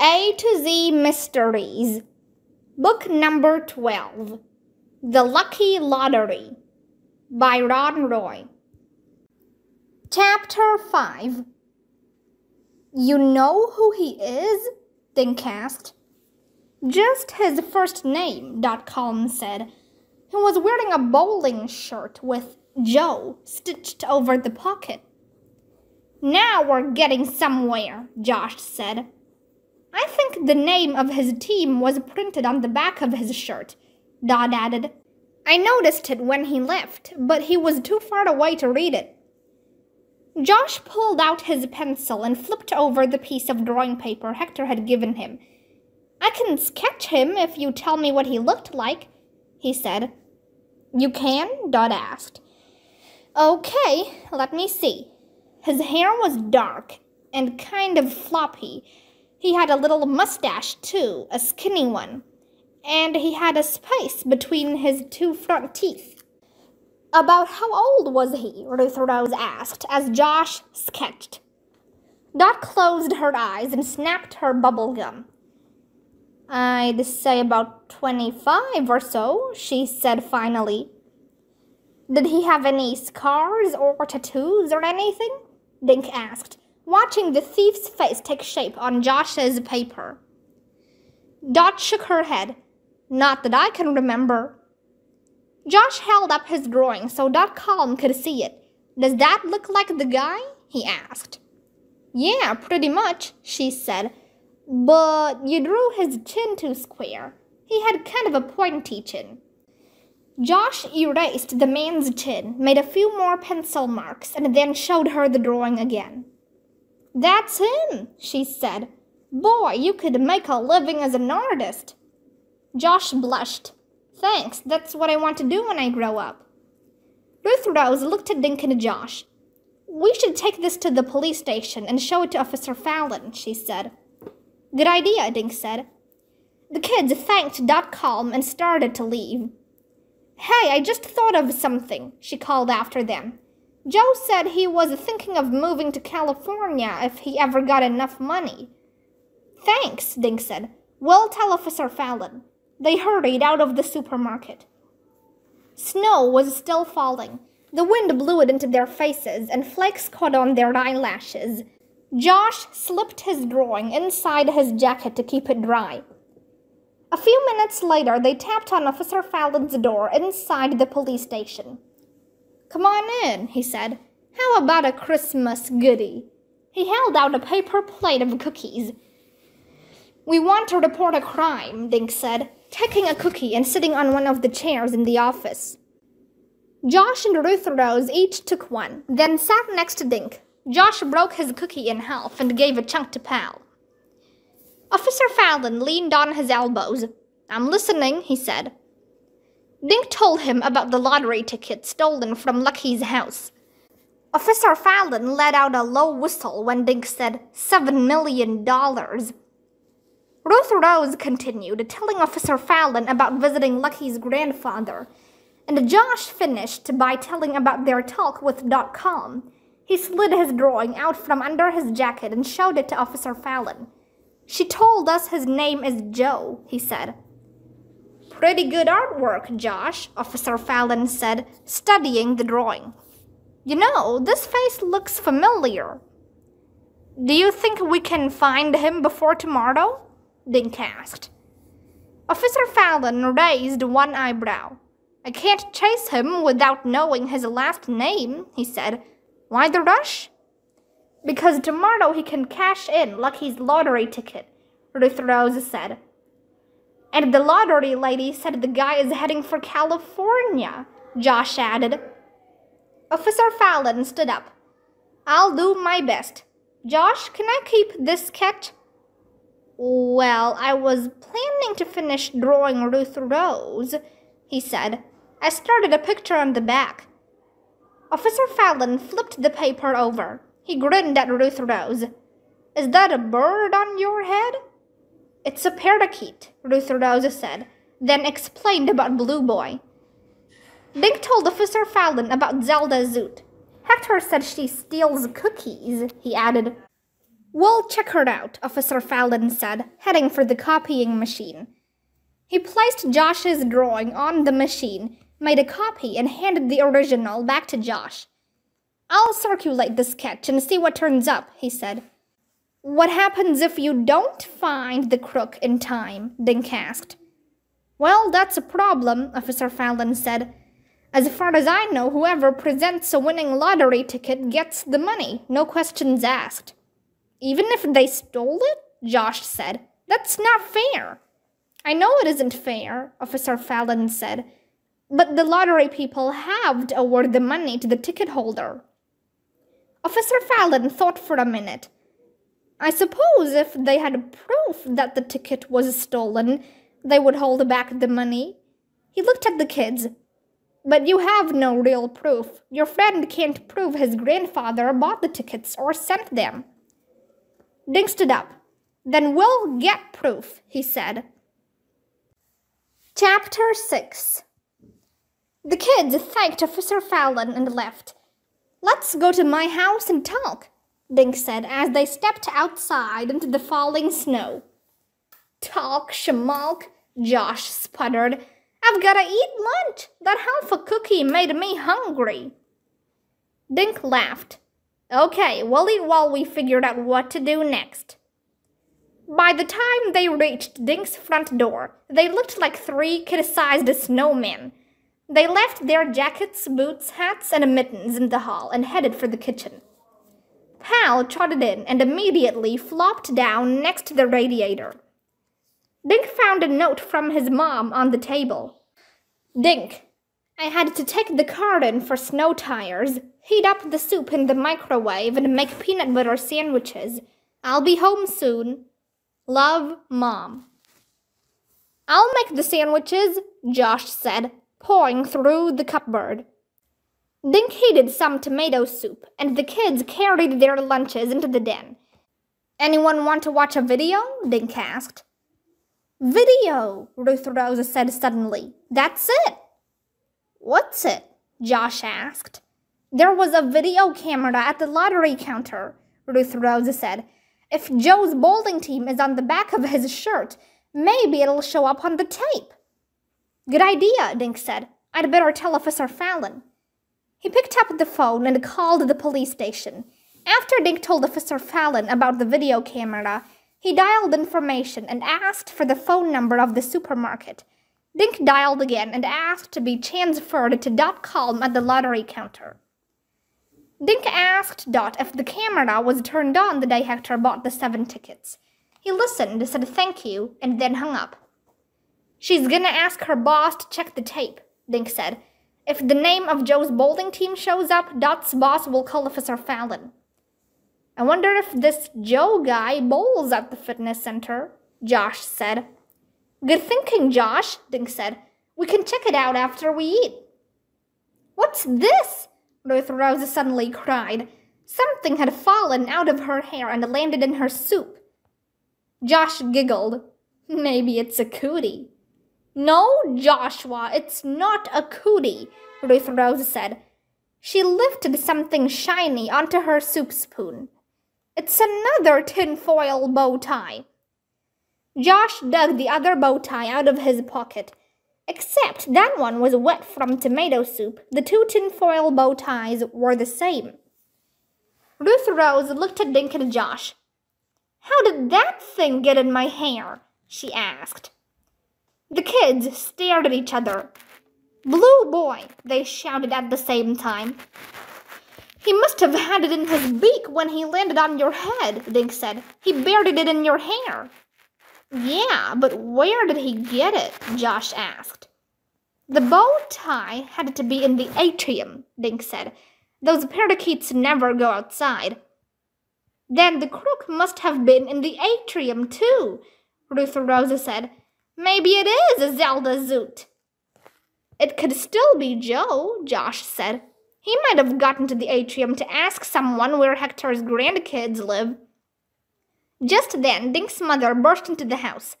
A to Z Mysteries, Book Number 12, The Lucky Lottery, by Ron Roy. Chapter 5. You know who he is? Think asked. Just his first name, Dot Calm said. He was wearing a bowling shirt with Joe stitched over the pocket. Now we're getting somewhere, Josh said. I think the name of his team was printed on the back of his shirt, Dot added. I noticed it when he left, but he was too far away to read it. Josh pulled out his pencil and flipped over the piece of drawing paper Hector had given him. I can sketch him if you tell me what he looked like, he said. You can? Dot asked. Okay, let me see. His hair was dark and kind of floppy. He had a little mustache, too, a skinny one, and he had a space between his two front teeth. About how old was he? Ruth Rose asked as Josh sketched. Dot closed her eyes and snapped her bubble gum. I'd say about 25 or so, she said finally. Did he have any scars or tattoos or anything? Dink asked, watching the thief's face take shape on Josh's paper. Dot shook her head. Not that I can remember. Josh held up his drawing so Dot Calm could see it. Does that look like the guy? He asked. Yeah, pretty much, she said. But you drew his chin too square. He had kind of a pointy chin. Josh erased the man's chin, made a few more pencil marks, and then showed her the drawing again. That's him, she said. Boy, you could make a living as an artist. Josh blushed. Thanks, that's what I want to do when I grow up. Ruth Rose looked at Dink and Josh. We should take this to the police station and show it to Officer Fallon, she said. Good idea, Dink said. The kids thanked Dot Calm and started to leave. Hey, I just thought of something, she called after them. Joe said he was thinking of moving to California if he ever got enough money. Thanks, Dink said. We'll tell Officer Fallon. They hurried out of the supermarket. Snow was still falling. The wind blew it into their faces, and flakes caught on their eyelashes. Josh slipped his drawing inside his jacket to keep it dry. A few minutes later, they tapped on Officer Fallon's door inside the police station. Come on in, he said. How about a Christmas goodie? He held out a paper plate of cookies. We want to report a crime, Dink said, taking a cookie and sitting on one of the chairs in the office. Josh and Ruth Rose each took one, then sat next to Dink. Josh broke his cookie in half and gave a chunk to Pal. Officer Fallon leaned on his elbows. I'm listening, he said. Dink told him about the lottery ticket stolen from Lucky's house. Officer Fallon let out a low whistle when Dink said $7 million. Ruth Rose continued, telling Officer Fallon about visiting Lucky's grandfather, and Josh finished by telling about their talk with Dot Calm. He slid his drawing out from under his jacket and showed it to Officer Fallon. She told us his name is Joe, he said. Pretty good artwork, Josh, Officer Fallon said, studying the drawing. You know, this face looks familiar. Do you think we can find him before tomorrow? Dink asked. Officer Fallon raised one eyebrow. I can't chase him without knowing his last name, he said. Why the rush? Because tomorrow he can cash in Lucky's lottery ticket, Ruth Rose said. And the lottery lady said the guy is heading for California, Josh added. Officer Fallon stood up. I'll do my best. Josh, can I keep this sketch? Well, I was planning to finish drawing Ruth Rose, he said. I started a picture on the back. Officer Fallon flipped the paper over. He grinned at Ruth Rose. Is that a bird on your head? It's a parakeet, Ruth Rose said, then explained about Blue Boy. Dink told Officer Fallon about Zelda Zoot. Hector said she steals cookies, he added. We'll check her out, Officer Fallon said, heading for the copying machine. He placed Josh's drawing on the machine, made a copy, and handed the original back to Josh. I'll circulate the sketch and see what turns up, he said. What happens if you don't find the crook in time? Dink asked. Well, that's a problem, Officer Fallon said. As far as I know, whoever presents a winning lottery ticket gets the money, no questions asked. Even if they stole it? Josh said. That's not fair. I know it isn't fair, Officer Fallon said, but the lottery people have to award the money to the ticket holder. Officer Fallon thought for a minute. I suppose if they had proof that the ticket was stolen, they would hold back the money. He looked at the kids. But you have no real proof. Your friend can't prove his grandfather bought the tickets or sent them. Dink stood up. Then we'll get proof, he said. Chapter 6. The kids thanked Officer Fallon and left. Let's go to my house and talk, Dink said as they stepped outside into the falling snow. Talk, Shamalk, Josh sputtered. I've gotta eat lunch. That half a cookie made me hungry. Dink laughed. Okay, we'll eat while we figure out what to do next. By the time they reached Dink's front door, they looked like three kid-sized snowmen. They left their jackets, boots, hats, and mittens in the hall and headed for the kitchen. Pal trotted in and immediately flopped down next to the radiator. Dink found a note from his mom on the table. Dink, I had to take the car in for snow tires, heat up the soup in the microwave, and make peanut butter sandwiches. I'll be home soon. Love, Mom. I'll make the sandwiches, Josh said, pouring through the cupboard. Dink heated some tomato soup, and the kids carried their lunches into the den. Anyone want to watch a video? Dink asked. Video, Ruth Rose said suddenly. That's it. What's it? Josh asked. There was a video camera at the lottery counter, Ruth Rose said. If Joe's bowling team is on the back of his shirt, maybe it'll show up on the tape. Good idea, Dink said. I'd better tell Officer Fallon. He picked up the phone and called the police station. After Dink told Officer Fallon about the video camera, he dialed information and asked for the phone number of the supermarket. Dink dialed again and asked to be transferred to Dot Calm at the lottery counter. Dink asked Dot if the camera was turned on the day Hector bought the 7 tickets. He listened, said thank you, and then hung up. She's gonna ask her boss to check the tape, Dink said. If the name of Joe's bowling team shows up, Dot's boss will call Officer Fallon. I wonder if this Joe guy bowls at the fitness center, Josh said. Good thinking, Josh, Dink said. We can check it out after we eat. What's this? Ruth Rose suddenly cried. Something had fallen out of her hair and landed in her soup. Josh giggled. Maybe it's a cootie. No, Joshua, it's not a cootie, Ruth Rose said. She lifted something shiny onto her soup spoon. It's another tinfoil bow tie. Josh dug the other bow tie out of his pocket. Except that one was wet from tomato soup. The 2 tinfoil bow ties were the same. Ruth Rose looked at Dink and Josh. How did that thing get in my hair? She asked. The kids stared at each other. Blue Boy, they shouted at the same time. He must have had it in his beak when he landed on your head, Dink said. He buried it in your hair. Yeah, but where did he get it? Josh asked. The bow tie had to be in the atrium, Dink said. Those parakeets never go outside. Then the crook must have been in the atrium too, Ruth Rosa said. Maybe it is a Zelda Zoot. It could still be Joe, Josh said. He might have gotten to the atrium to ask someone where Hector's grandkids live. Just then, Dink's mother burst into the house.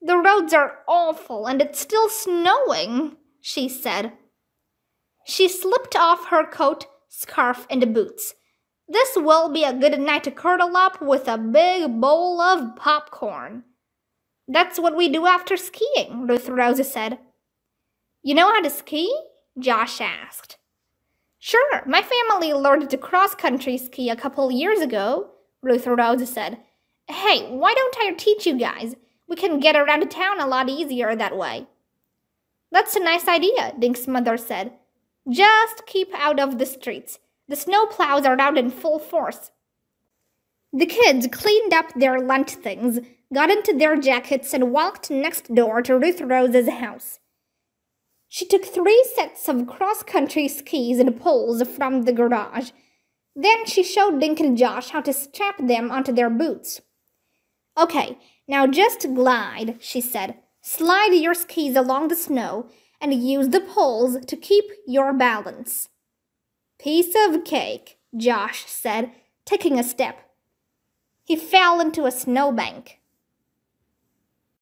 The roads are awful and it's still snowing, she said. She slipped off her coat, scarf, and boots. This will be a good night to curdle up with a big bowl of popcorn. That's what we do after skiing, Ruth Rosa said. You know how to ski? Josh asked. Sure, my family learned to cross-country ski a couple years ago, Ruth Rosa said. Hey, why don't I teach you guys? We can get around town a lot easier that way. That's a nice idea, Dink's mother said. Just keep out of the streets. The snowplows are out in full force. The kids cleaned up their lunch things, got into their jackets, and walked next door to Ruth Rose's house. She took 3 sets of cross-country skis and poles from the garage. Then she showed Dink and Josh how to strap them onto their boots. Okay, now just glide, she said. Slide your skis along the snow and use the poles to keep your balance. Piece of cake, Josh said, taking a step. He fell into a snowbank.